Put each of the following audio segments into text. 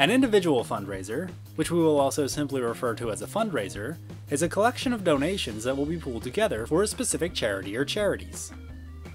An individual fundraiser, which we will also simply refer to as a fundraiser, is a collection of donations that will be pooled together for a specific charity or charities.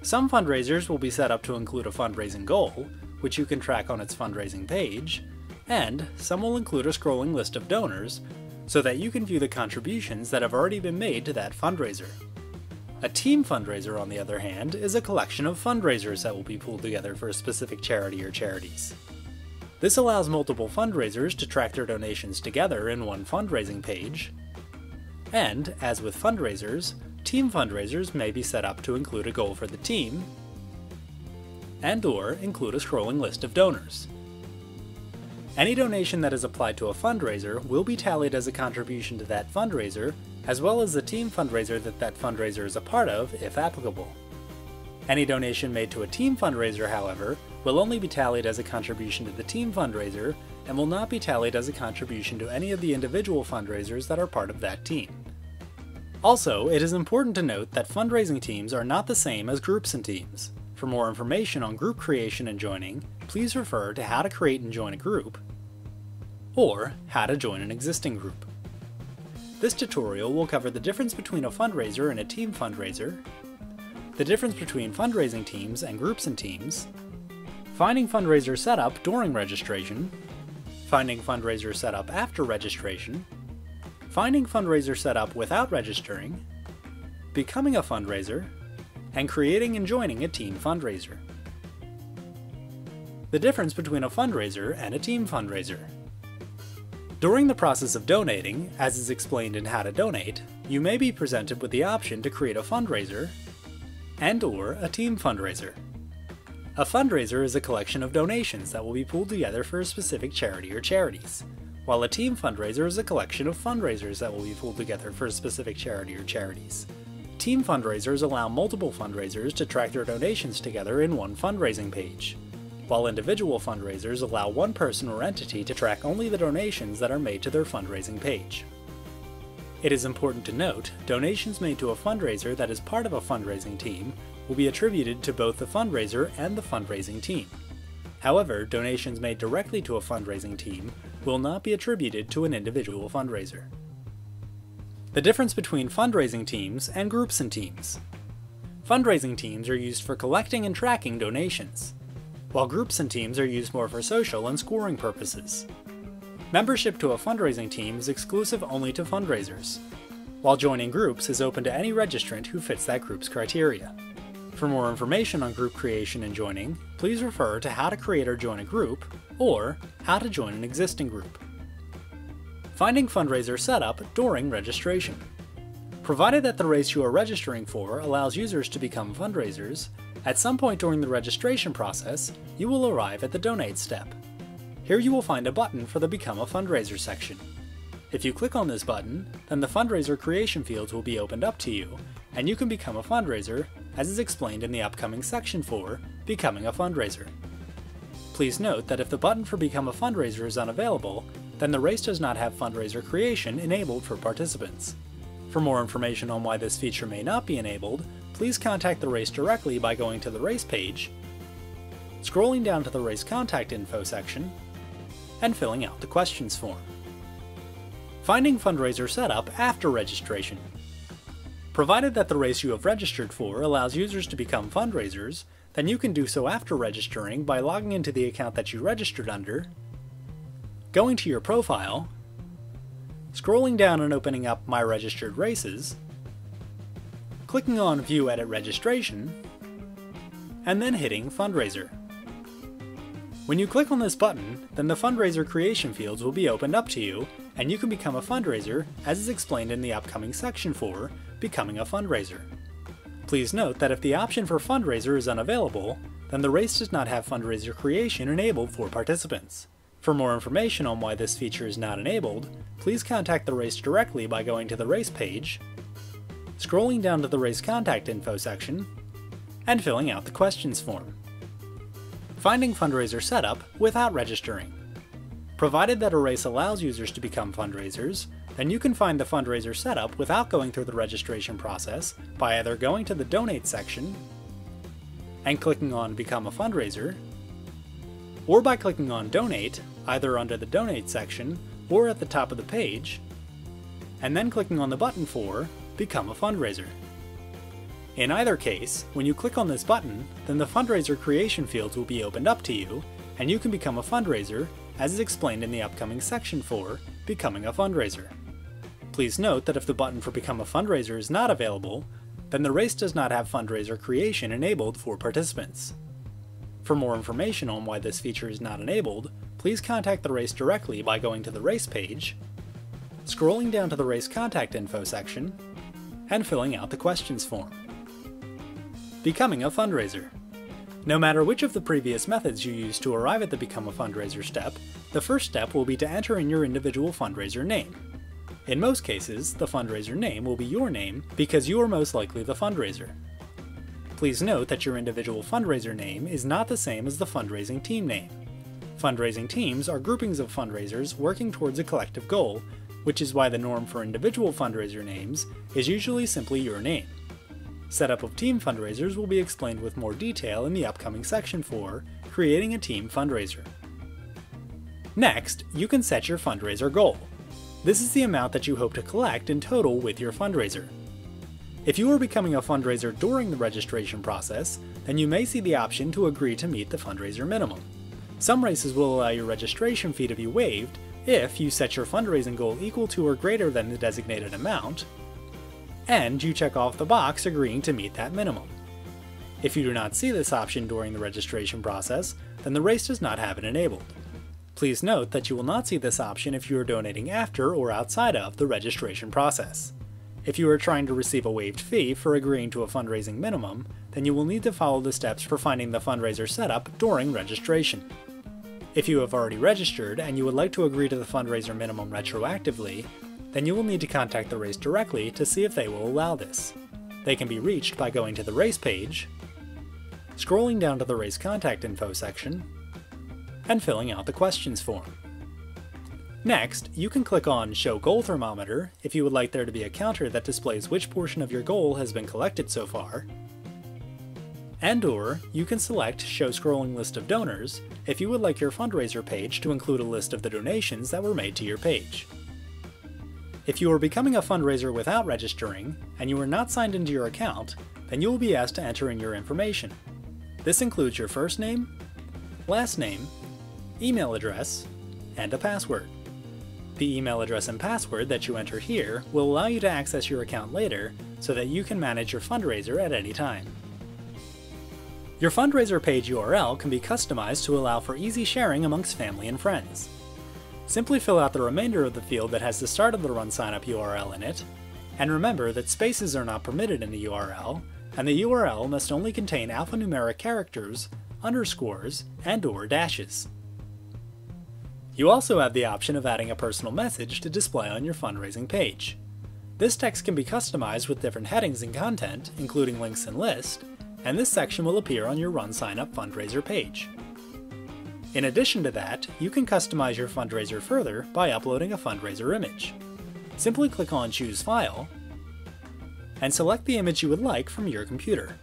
Some fundraisers will be set up to include a fundraising goal, which you can track on its fundraising page, and some will include a scrolling list of donors, so that you can view the contributions that have already been made to that fundraiser. A team fundraiser, on the other hand, is a collection of fundraisers that will be pooled together for a specific charity or charities. This allows multiple fundraisers to track their donations together in one fundraising page, and, as with fundraisers, team fundraisers may be set up to include a goal for the team, and/or include a scrolling list of donors. Any donation that is applied to a fundraiser will be tallied as a contribution to that fundraiser, as well as the team fundraiser that that fundraiser is a part of, if applicable. Any donation made to a team fundraiser, however, will only be tallied as a contribution to the team fundraiser, and will not be tallied as a contribution to any of the individual fundraisers that are part of that team. Also, it is important to note that fundraising teams are not the same as groups and teams. For more information on group creation and joining, please refer to How to Create and Join a Group, or How to Join an Existing Group. This tutorial will cover the difference between a fundraiser and a team fundraiser, the difference between fundraising teams and groups and teams, finding fundraiser setup during registration, finding fundraiser setup after registration, finding fundraiser setup without registering, becoming a fundraiser, and creating and joining a team fundraiser. The difference between a fundraiser and a team fundraiser. During the process of donating, as is explained in How to Donate, you may be presented with the option to create a fundraiser and/or a team fundraiser. A fundraiser is a collection of donations that will be pooled together for a specific charity or charities, while a team fundraiser is a collection of fundraisers that will be pooled together for a specific charity or charities. Team fundraisers allow multiple fundraisers to track their donations together in one fundraising page, while individual fundraisers allow one person or entity to track only the donations that are made to their fundraising page. It is important to note, donations made to a fundraiser that is part of a fundraising team will be attributed to both the fundraiser and the fundraising team. However, donations made directly to a fundraising team will not be attributed to an individual fundraiser. The difference between fundraising teams and groups and teams. Fundraising teams are used for collecting and tracking donations, while groups and teams are used more for social and scoring purposes. Membership to a fundraising team is exclusive only to fundraisers, while joining groups is open to any registrant who fits that group's criteria. For more information on group creation and joining, please refer to How to Create or Join a Group, or How to Join an Existing Group. Finding fundraiser setup during registration. Provided that the race you are registering for allows users to become fundraisers, at some point during the registration process, you will arrive at the Donate step. Here you will find a button for the Become a Fundraiser section. If you click on this button, then the fundraiser creation fields will be opened up to you, and you can become a fundraiser, as is explained in the upcoming section for Becoming a Fundraiser. Please note that if the button for Become a Fundraiser is unavailable, then the race does not have fundraiser creation enabled for participants. For more information on why this feature may not be enabled, please contact the race directly by going to the race page, scrolling down to the race contact info section, and filling out the questions form. Finding fundraiser setup after registration. Provided that the race you have registered for allows users to become fundraisers, then you can do so after registering by logging into the account that you registered under, going to your profile, scrolling down and opening up My Registered Races, clicking on View Edit Registration, and then hitting Fundraiser. When you click on this button, then the fundraiser creation fields will be opened up to you, and you can become a fundraiser, as is explained in the upcoming section for Becoming a Fundraiser. Please note that if the option for fundraiser is unavailable, then the race does not have fundraiser creation enabled for participants. For more information on why this feature is not enabled, please contact the race directly by going to the race page, scrolling down to the race contact info section, and filling out the questions form. Finding fundraiser setup without registering. Provided that a race allows users to become fundraisers, then you can find the fundraiser setup without going through the registration process by either going to the Donate section and clicking on Become a Fundraiser, or by clicking on Donate, either under the Donate section or at the top of the page, and then clicking on the button for Become a Fundraiser. In either case, when you click on this button, then the fundraiser creation fields will be opened up to you, and you can become a fundraiser, as is explained in the upcoming section for Becoming a Fundraiser. Please note that if the button for Become a Fundraiser is not available, then the race does not have fundraiser creation enabled for participants. For more information on why this feature is not enabled, please contact the race directly by going to the race page, scrolling down to the race contact info section, and filling out the questions form. Becoming a fundraiser. No matter which of the previous methods you use to arrive at the Become a Fundraiser step, the first step will be to enter in your individual fundraiser name. In most cases, the fundraiser name will be your name because you are most likely the fundraiser. Please note that your individual fundraiser name is not the same as the fundraising team name. Fundraising teams are groupings of fundraisers working towards a collective goal, which is why the norm for individual fundraiser names is usually simply your name. Setup of team fundraisers will be explained with more detail in the upcoming section for Creating a Team Fundraiser. Next, you can set your fundraiser goal. This is the amount that you hope to collect in total with your fundraiser. If you are becoming a fundraiser during the registration process, then you may see the option to agree to meet the fundraiser minimum. Some races will allow your registration fee to be waived if you set your fundraising goal equal to or greater than the designated amount, and you check off the box agreeing to meet that minimum. If you do not see this option during the registration process, then the race does not have it enabled. Please note that you will not see this option if you are donating after or outside of the registration process. If you are trying to receive a waived fee for agreeing to a fundraising minimum, then you will need to follow the steps for finding the fundraiser setup during registration. If you have already registered and you would like to agree to the fundraiser minimum retroactively, then you will need to contact the race directly to see if they will allow this. They can be reached by going to the race page, scrolling down to the race contact info section, and filling out the questions form. Next, you can click on Show Goal Thermometer if you would like there to be a counter that displays which portion of your goal has been collected so far, and/or you can select Show Scrolling List of Donors if you would like your fundraiser page to include a list of the donations that were made to your page. If you are becoming a fundraiser without registering, and you are not signed into your account, then you will be asked to enter in your information. This includes your first name, last name, email address, and a password. The email address and password that you enter here will allow you to access your account later so that you can manage your fundraiser at any time. Your fundraiser page URL can be customized to allow for easy sharing amongst family and friends. Simply fill out the remainder of the field that has the start of the RunSignUp URL in it, and remember that spaces are not permitted in the URL, and the URL must only contain alphanumeric characters, underscores, and/or dashes. You also have the option of adding a personal message to display on your fundraising page. This text can be customized with different headings and content, including links and list, and this section will appear on your RunSignUp fundraiser page. In addition to that, you can customize your fundraiser further by uploading a fundraiser image. Simply click on Choose File and select the image you would like from your computer.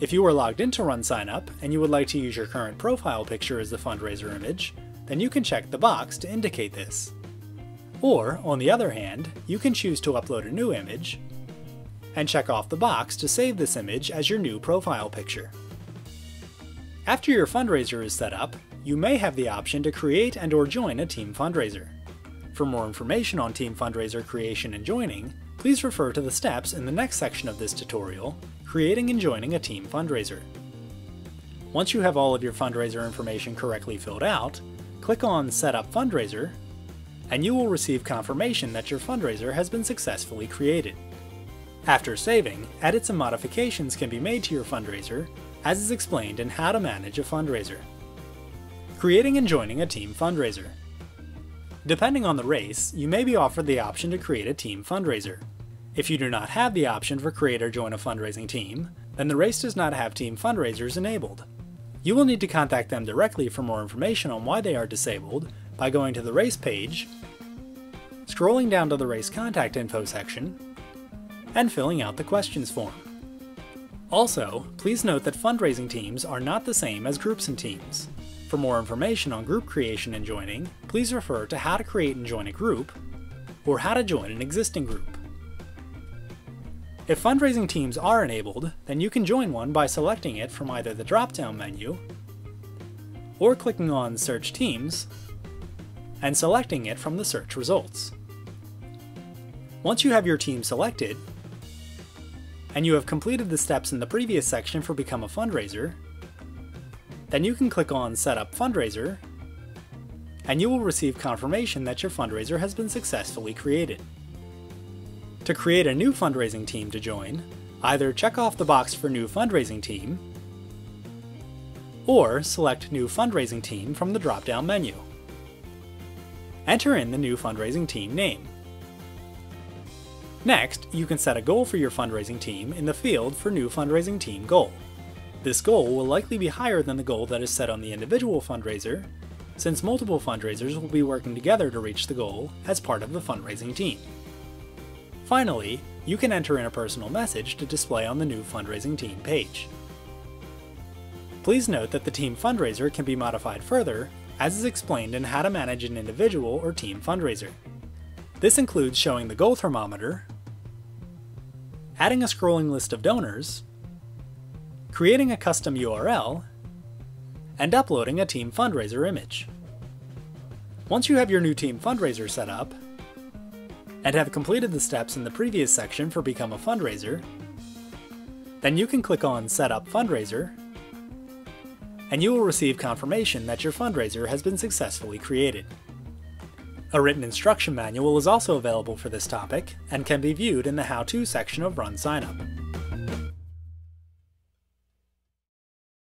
If you are logged into RunSignUp and you would like to use your current profile picture as the fundraiser image, then you can check the box to indicate this. Or, on the other hand, you can choose to upload a new image and check off the box to save this image as your new profile picture. After your fundraiser is set up, you may have the option to create and/or join a team fundraiser. For more information on team fundraiser creation and joining, please refer to the steps in the next section of this tutorial, Creating and Joining a Team Fundraiser. Once you have all of your fundraiser information correctly filled out, click on Set Up Fundraiser, and you will receive confirmation that your fundraiser has been successfully created. After saving, edits and modifications can be made to your fundraiser, as is explained in How to Manage a Fundraiser. Creating and Joining a Team Fundraiser. Depending on the race, you may be offered the option to create a team fundraiser. If you do not have the option for create or join a fundraising team, then the race does not have team fundraisers enabled. You will need to contact them directly for more information on why they are disabled by going to the race page, scrolling down to the race contact info section, and filling out the questions form. Also, please note that fundraising teams are not the same as groups and teams. For more information on group creation and joining, please refer to how to create and join a group, or how to join an existing group. If fundraising teams are enabled, then you can join one by selecting it from either the drop-down menu, or clicking on Search Teams, and selecting it from the search results. Once you have your team selected, and you have completed the steps in the previous section for Become a Fundraiser, then you can click on Set Up Fundraiser, and you will receive confirmation that your fundraiser has been successfully created. To create a new fundraising team to join, either check off the box for New Fundraising Team, or select New Fundraising Team from the drop-down menu. Enter in the new fundraising team name. Next, you can set a goal for your fundraising team in the field for New Fundraising Team Goal. This goal will likely be higher than the goal that is set on the individual fundraiser, since multiple fundraisers will be working together to reach the goal as part of the fundraising team. Finally, you can enter in a personal message to display on the New Fundraising Team page. Please note that the team fundraiser can be modified further, as is explained in how to manage an individual or team fundraiser. This includes showing the goal thermometer, adding a scrolling list of donors, creating a custom URL, and uploading a team fundraiser image. Once you have your new team fundraiser set up, and have completed the steps in the previous section for Become a Fundraiser, then you can click on Set Up Fundraiser, and you will receive confirmation that your fundraiser has been successfully created. A written instruction manual is also available for this topic and can be viewed in the How To section of RunSignUp.